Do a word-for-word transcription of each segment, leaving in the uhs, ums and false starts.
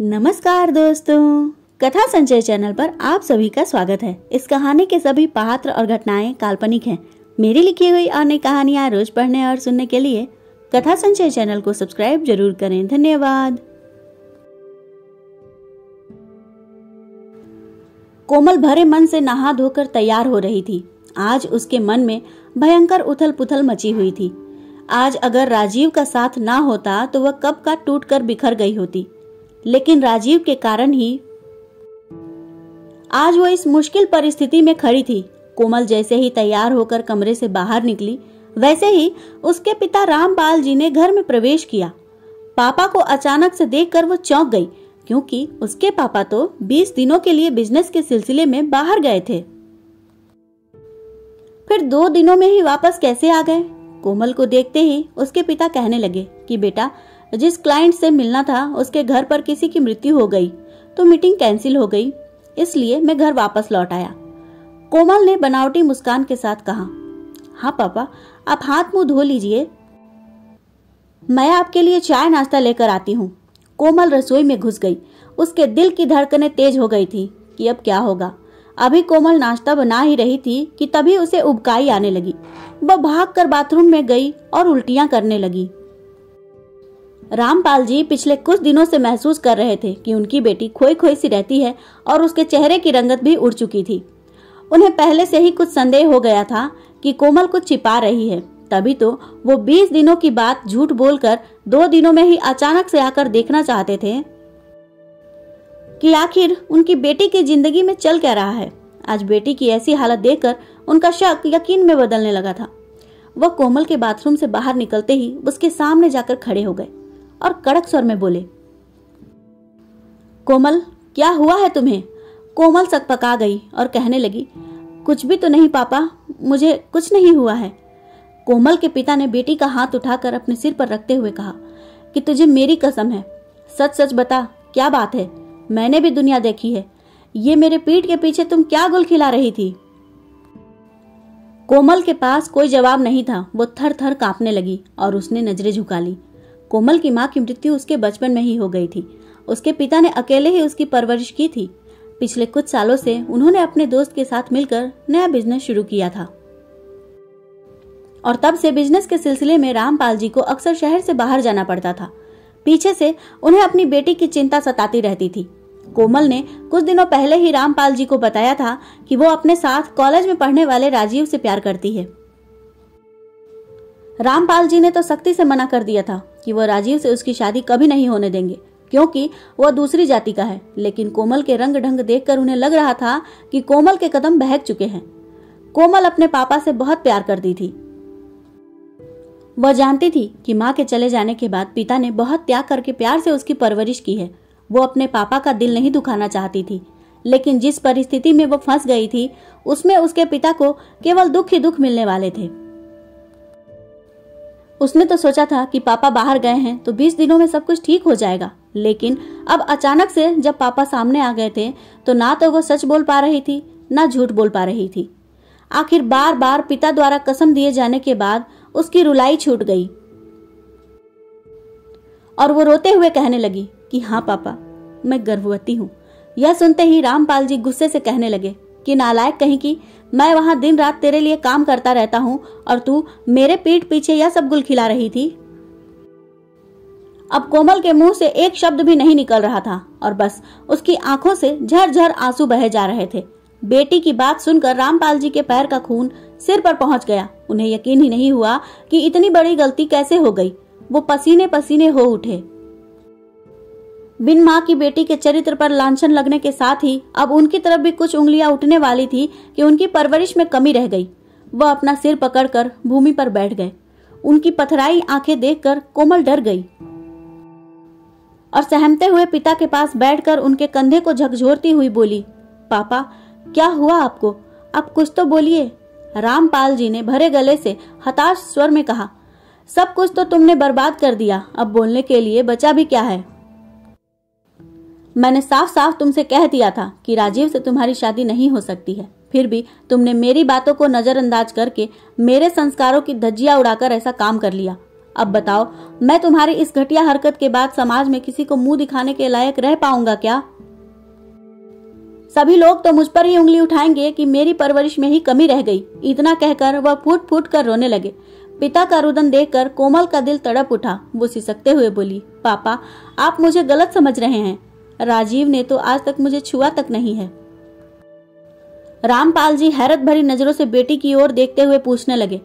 नमस्कार दोस्तों, कथा संचय चैनल पर आप सभी का स्वागत है। इस कहानी के सभी पात्र और घटनाएं काल्पनिक हैं। मेरी लिखी हुई और नई कहानियां रोज पढ़ने और सुनने के लिए कथा संचय चैनल को सब्सक्राइब जरूर करें। धन्यवाद। कोमल भरे मन से नहा धोकर तैयार हो रही थी। आज उसके मन में भयंकर उथल पुथल मची हुई थी। आज अगर राजीव का साथ ना होता तो वह कब का टूट कर बिखर गई होती, लेकिन राजीव के कारण ही आज वो इस मुश्किल परिस्थिति में खड़ी थी। कोमल जैसे ही तैयार होकर कमरे से बाहर निकली, वैसे ही उसके पिता रामपाल जी ने घर में प्रवेश किया। पापा को अचानक से देखकर वो चौंक गई, क्योंकि उसके पापा तो बीस दिनों के लिए बिजनेस के सिलसिले में बाहर गए थे, फिर दो दिनों में ही वापस कैसे आ गए। कोमल को देखते ही उसके पिता कहने लगे कि बेटा, जिस क्लाइंट से मिलना था उसके घर पर किसी की मृत्यु हो गई तो मीटिंग कैंसिल हो गई, इसलिए मैं घर वापस लौट आया। कोमल ने बनावटी मुस्कान के साथ कहा, हाँ पापा, आप हाथ मुंह धो लीजिए, मैं आपके लिए चाय नाश्ता लेकर आती हूँ। कोमल रसोई में घुस गई। उसके दिल की धड़कनें तेज हो गई थी कि अब क्या होगा। अभी कोमल नाश्ता बना ही रही थी कि तभी उसे उबकाई आने लगी। वह भागकर बाथरूम में गई और उल्टियां करने लगी। रामपाल जी पिछले कुछ दिनों से महसूस कर रहे थे कि उनकी बेटी खोई खोई सी रहती है और उसके चेहरे की रंगत भी उड़ चुकी थी। उन्हें पहले से ही कुछ संदेह हो गया था कि कोमल कुछ छिपा रही है, तभी तो वो बीस दिनों की बात झूठ बोलकर दो दिनों में ही अचानक से आकर देखना चाहते थे कि आखिर उनकी बेटी की जिंदगी में चल क्या रहा है। आज बेटी की ऐसी हालत देखकर उनका शक यकीन में बदलने लगा था। वह कोमल के बाथरूम से बाहर निकलते ही उसके सामने जाकर खड़े हो गए और कड़क स्वर में बोले, कोमल क्या हुआ है तुम्हें? कोमल सकपका गई और कहने लगी, कुछ भी तो नहीं पापा, मुझे कुछ नहीं हुआ है। कोमल के पिता ने बेटी का हाथ उठाकर अपने सिर पर रखते हुए कहा कि तुझे मेरी कसम है, सच सच बता क्या बात है, मैंने भी दुनिया देखी है, ये मेरे पीठ के पीछे तुम क्या गुल खिला रही थी। कोमल के पास कोई जवाब नहीं था। वो थर थर कांपने लगी और उसने नजरें झुका ली। कोमल की मां की मृत्यु उसके बचपन में ही हो गई थी। उसके पिता ने अकेले ही उसकी परवरिश की थी। पिछले कुछ सालों से उन्होंने अपने दोस्त के साथ मिलकर नया बिजनेस शुरू किया था और तब से बिजनेस के सिलसिले में रामपाल जी को अक्सर शहर से बाहर जाना पड़ता था। पीछे से उन्हें अपनी बेटी की चिंता सताती रहती थी। कोमल ने कुछ दिनों पहले ही रामपाल जी को बताया था कि वो अपने साथ कॉलेज में पढ़ने वाले राजीव से प्यार करती है। रामपाल जी ने तो सख्ती से मना कर दिया था कि वो राजीव से उसकी शादी कभी नहीं होने देंगे, क्योंकि वह दूसरी जाति का है। लेकिन कोमल के रंग ढंग देखकर उन्हें लग रहा था कि कोमल के कदम बहक चुके हैं। कोमल अपने पापा से बहुत प्यार करती थी। वह जानती थी कि माँ के चले जाने के बाद पिता ने बहुत त्याग करके प्यार से उसकी परवरिश की है। वो अपने पापा का दिल नहीं दुखाना चाहती थी, लेकिन जिस परिस्थिति में वो फंस गई थी उसमें उसके पिता को केवल दुख ही दुख मिलने वाले थे। उसने तो सोचा था कि पापा बाहर गए हैं तो बीस दिनों में सब कुछ ठीक हो जाएगा, लेकिन अब अचानक से जब पापा सामने आ गए थे तो ना तो वो सच बोल पा रही थी ना झूठ बोल पा रही थी। आखिर बार बार पिता द्वारा कसम दिए जाने के बाद उसकी रुलाई छूट गई और वो रोते हुए कहने लगी कि हाँ पापा, मैं गर्भवती हूँ। यह सुनते ही रामपाल जी गुस्से से कहने लगे कि नालायक कहीं की, मैं वहां दिन रात तेरे लिए काम करता रहता हूँ और तू मेरे पीठ पीछे यह सब गुल खिला रही थी। अब कोमल के मुंह से एक शब्द भी नहीं निकल रहा था और बस उसकी आंखों से झरझर आंसू बहे जा रहे थे। बेटी की बात सुनकर रामपाल जी के पैर का खून सिर पर पहुंच गया। उन्हें यकीन ही नहीं हुआ कि इतनी बड़ी गलती कैसे हो गई। वो पसीने पसीने हो उठे। बिन मां की बेटी के चरित्र पर लांछन लगने के साथ ही अब उनकी तरफ भी कुछ उंगलियां उठने वाली थी कि उनकी परवरिश में कमी रह गई। वह अपना सिर पकड़कर भूमि पर बैठ गए। उनकी पथराई आंखें देखकर कोमल डर गई और सहमते हुए पिता के पास बैठकर उनके कंधे को झकझोरती हुई बोली, पापा क्या हुआ आपको, आप कुछ तो बोलिए। रामपाल जी ने भरे गले से हताश स्वर में कहा, सब कुछ तो तुमने बर्बाद कर दिया, अब बोलने के लिए बचा भी क्या है। मैंने साफ साफ तुमसे कह दिया था कि राजीव से तुम्हारी शादी नहीं हो सकती है, फिर भी तुमने मेरी बातों को नजरअंदाज करके मेरे संस्कारों की धज्जियां उड़ाकर ऐसा काम कर लिया। अब बताओ, मैं तुम्हारी इस घटिया हरकत के बाद समाज में किसी को मुंह दिखाने के लायक रह पाऊंगा क्या? सभी लोग तो मुझ पर ही उंगली उठाएंगे कि मेरी परवरिश में ही कमी रह गई। इतना कहकर वह फूट फूट कर रोने लगे। पिता का रुदन देखकर कोमल का दिल तड़प उठा। वो सिसकते हुए बोली, पापा आप मुझे गलत समझ रहे हैं। राजीव ने तो आज तक मुझे छुआ तक नहीं है। रामपाल जी हैरत भरी नजरों से बेटी की ओर देखते हुए पूछने लगे,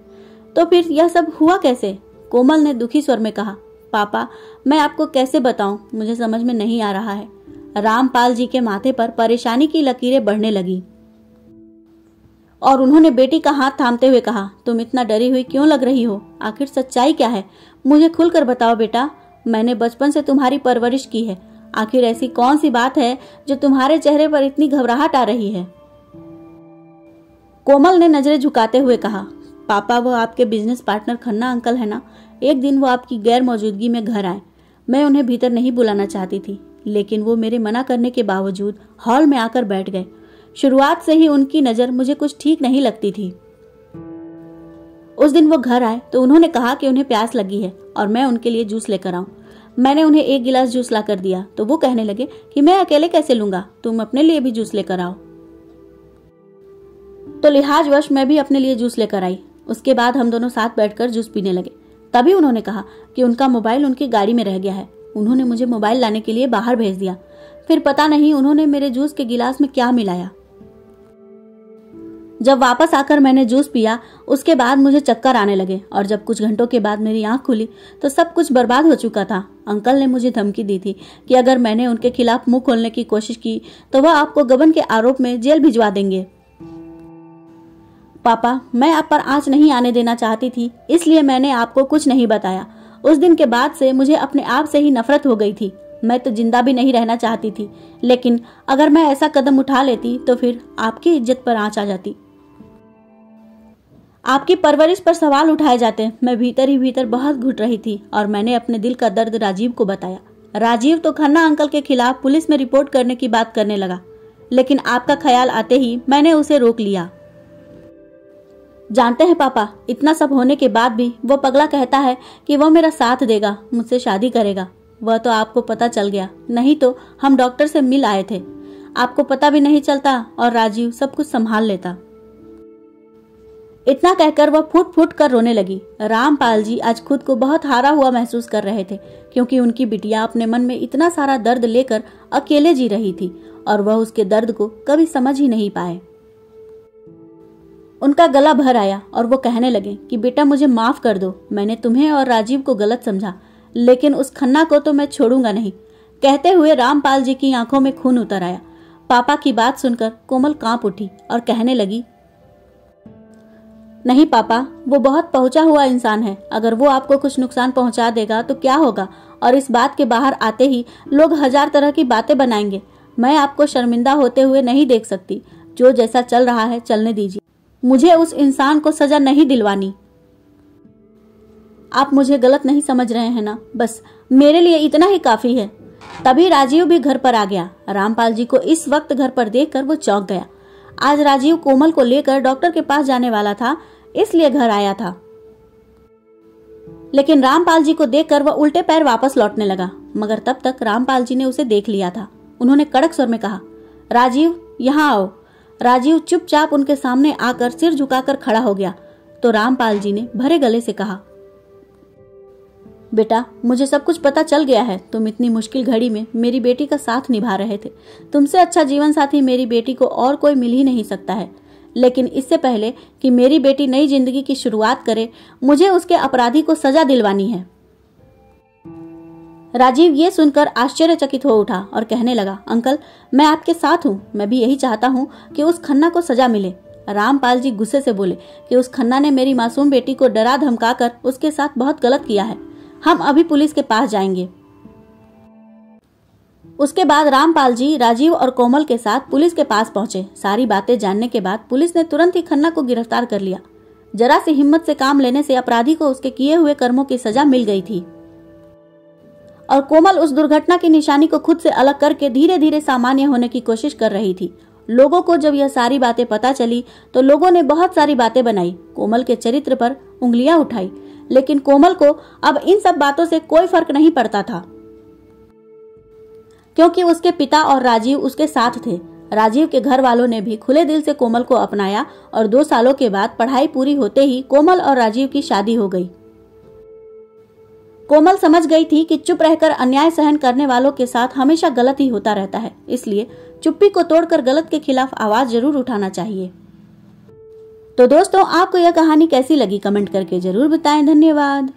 तो फिर यह सब हुआ कैसे? कोमल ने दुखी स्वर में कहा, पापा मैं आपको कैसे बताऊं, मुझे समझ में नहीं आ रहा है। रामपाल जी के माथे पर परेशानी की लकीरें बढ़ने लगी और उन्होंने बेटी का हाथ थामते हुए कहा, तुम इतना डरी हुई क्यों लग रही हो? आखिर सच्चाई क्या है? मुझे खुलकर बताओ बेटा, मैंने बचपन से तुम्हारी परवरिश की है। आखिर ऐसी कौन सी बात है जो तुम्हारे चेहरे पर इतनी घबराहट आ रही है? कोमल ने नजरें झुकाते हुए कहा, पापा वो आपके बिजनेस पार्टनर खन्ना अंकल है ना, एक दिन वो आपकी गैर मौजूदगी में घर आए। मैं उन्हें भीतर नहीं बुलाना चाहती थी, लेकिन वो मेरे मना करने के बावजूद हॉल में आकर बैठ गए। शुरुआत से ही उनकी नजर मुझे कुछ ठीक नहीं लगती थी। उस दिन वो घर आए तो उन्होंने कहा कि उन्हें प्यास लगी है और मैं उनके लिए जूस लेकर आऊं। मैंने उन्हें एक गिलास जूस ला कर दिया तो वो कहने लगे कि मैं अकेले कैसे लूंगा, तुम अपने लिए भी जूस लेकर आओ। तो लिहाजवश मैं भी अपने लिए जूस लेकर आई। उसके बाद हम दोनों साथ बैठकर जूस पीने लगे। तभी उन्होंने कहा कि उनका मोबाइल उनकी गाड़ी में रह गया है। उन्होंने मुझे मोबाइल लाने के लिए बाहर भेज दिया। फिर पता नहीं उन्होंने मेरे जूस के गिलास में क्या मिलाया। जब वापस आकर मैंने जूस पिया, उसके बाद मुझे चक्कर आने लगे और जब कुछ घंटों के बाद मेरी आंख खुली तो सब कुछ बर्बाद हो चुका था। अंकल ने मुझे धमकी दी थी कि अगर मैंने उनके खिलाफ मुंह खोलने की कोशिश की तो वह आपको गबन के आरोप में जेल भिजवा देंगे। पापा मैं आप पर आंच नहीं आने देना चाहती थी, इसलिए मैंने आपको कुछ नहीं बताया। उस दिन के बाद से मुझे अपने आप से ही नफरत हो गई थी। मैं तो जिंदा भी नहीं रहना चाहती थी, लेकिन अगर मैं ऐसा कदम उठा लेती तो फिर आपकी इज्जत पर आंच आ जाती, आपकी परवरिश पर सवाल उठाए जाते। मैं भीतर ही भीतर बहुत घुट रही थी और मैंने अपने दिल का दर्द राजीव को बताया। राजीव तो खन्ना अंकल के खिलाफ पुलिस में रिपोर्ट करने की बात करने लगा, लेकिन आपका ख्याल आते ही मैंने उसे रोक लिया। जानते हैं पापा, इतना सब होने के बाद भी वो पगला कहता है कि वो मेरा साथ देगा, मुझसे शादी करेगा। वह तो आपको पता चल गया, नहीं तो हम डॉक्टर से मिल आए थे। आपको पता भी नहीं चलता और राजीव सब कुछ संभाल लेता। इतना कहकर वह फूट फूट कर रोने लगी। रामपाल जी आज खुद को बहुत हारा हुआ महसूस कर रहे थे, क्योंकि उनकी बिटिया अपने मन में इतना सारा दर्द लेकर अकेले जी रही थी और वह उसके दर्द को कभी समझ ही नहीं पाए। उनका गला भर आया और वो कहने लगे कि बेटा मुझे माफ कर दो, मैंने तुम्हें और राजीव को गलत समझा, लेकिन उस खन्ना को तो मैं छोड़ूंगा नहीं। कहते हुए रामपाल जी की आंखों में खून उतर आया। पापा की बात सुनकर कोमल कांप उठी और कहने लगी, नहीं पापा वो बहुत पहुंचा हुआ इंसान है, अगर वो आपको कुछ नुकसान पहुंचा देगा तो क्या होगा, और इस बात के बाहर आते ही लोग हजार तरह की बातें बनाएंगे। मैं आपको शर्मिंदा होते हुए नहीं देख सकती, जो जैसा चल रहा है चलने दीजिए, मुझे उस इंसान को सजा नहीं दिलवानी। आप मुझे गलत नहीं समझ रहे हैं ना, बस मेरे लिए इतना ही काफी है। तभी राजीव भी घर पर आ गया। रामपाल जी को इस वक्त घर पर देखकर वो चौंक गया। आज राजीव कोमल को लेकर डॉक्टर के पास जाने वाला था, इसलिए घर आया था, लेकिन रामपाल जी को देखकर वह उल्टे पैर वापस लौटने लगा। मगर तब तक रामपाल जी ने उसे देख लिया था। उन्होंने कड़क स्वर में कहा, राजीव यहाँ आओ। राजीव चुपचाप उनके सामने आकर सिर झुकाकर खड़ा हो गया। तो रामपाल जी ने भरे गले से कहा, बेटा मुझे सब कुछ पता चल गया है। तुम इतनी मुश्किल घड़ी में मेरी बेटी का साथ निभा रहे थे। तुमसे अच्छा जीवन साथी मेरी बेटी को और कोई मिल ही नहीं सकता है। लेकिन इससे पहले कि मेरी बेटी नई जिंदगी की शुरुआत करे, मुझे उसके अपराधी को सजा दिलवानी है। राजीव ये सुनकर आश्चर्यचकित हो उठा और कहने लगा, अंकल मैं आपके साथ हूँ, मैं भी यही चाहता हूँ कि उस खन्ना को सजा मिले। रामपाल जी गुस्से से बोले कि उस खन्ना ने मेरी मासूम बेटी को डरा धमका कर उसके साथ बहुत गलत किया है, हम अभी पुलिस के पास जाएंगे। उसके बाद रामपाल जी राजीव और कोमल के साथ पुलिस के पास पहुंचे। सारी बातें जानने के बाद पुलिस ने तुरंत ही खन्ना को गिरफ्तार कर लिया। जरा सी हिम्मत से काम लेने से अपराधी को उसके किए हुए कर्मों की सजा मिल गई थी और कोमल उस दुर्घटना की निशानी को खुद से अलग करके धीरे धीरे सामान्य होने की कोशिश कर रही थी। लोगों को जब यह सारी बातें पता चली तो लोगों ने बहुत सारी बातें बनाई, कोमल के चरित्र पर उंगलियां उठाई, लेकिन कोमल को अब इन सब बातों से कोई फर्क नहीं पड़ता था, क्योंकि उसके पिता और राजीव उसके साथ थे। राजीव के घर वालों ने भी खुले दिल से कोमल को अपनाया और दो सालों के बाद पढ़ाई पूरी होते ही कोमल और राजीव की शादी हो गई। कोमल समझ गई थी कि चुप रहकर अन्याय सहन करने वालों के साथ हमेशा गलत ही होता रहता है, इसलिए चुप्पी को तोड़कर गलत के खिलाफ आवाज जरूर उठाना चाहिए। तो दोस्तों, आपको यह कहानी कैसी लगी कमेंट करके जरूर बताएं। धन्यवाद।